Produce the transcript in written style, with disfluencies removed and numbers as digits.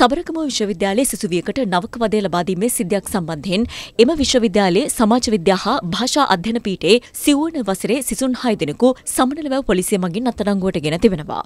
සබරගම විශ්වවිද්‍යාලයේ සිසුවියකට නවක වදය ලබා දීමේ සිද්ධියක් සම්බන්ධයෙන් එම විශ්වවිද්‍යාලයේ සමාජ විද්‍යා හා භාෂා අධ්‍යන පීඨයේ සිවුවන වසරේ සිසුන් 6 දෙනෙකු සමනලවැව පොලිසිය මගින් අත්අඩංගුවට ගෙන තිබෙනවා.